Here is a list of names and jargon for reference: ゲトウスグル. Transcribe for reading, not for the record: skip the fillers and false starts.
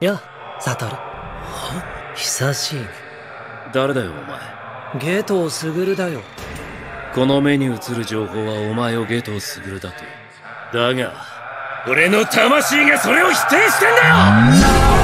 やあ、サトル。久しいね。誰だよお前。ゲトウスグルだよ。この目に映る情報はお前をゲトウスグルだと。だが俺の魂がそれを否定してんだよ。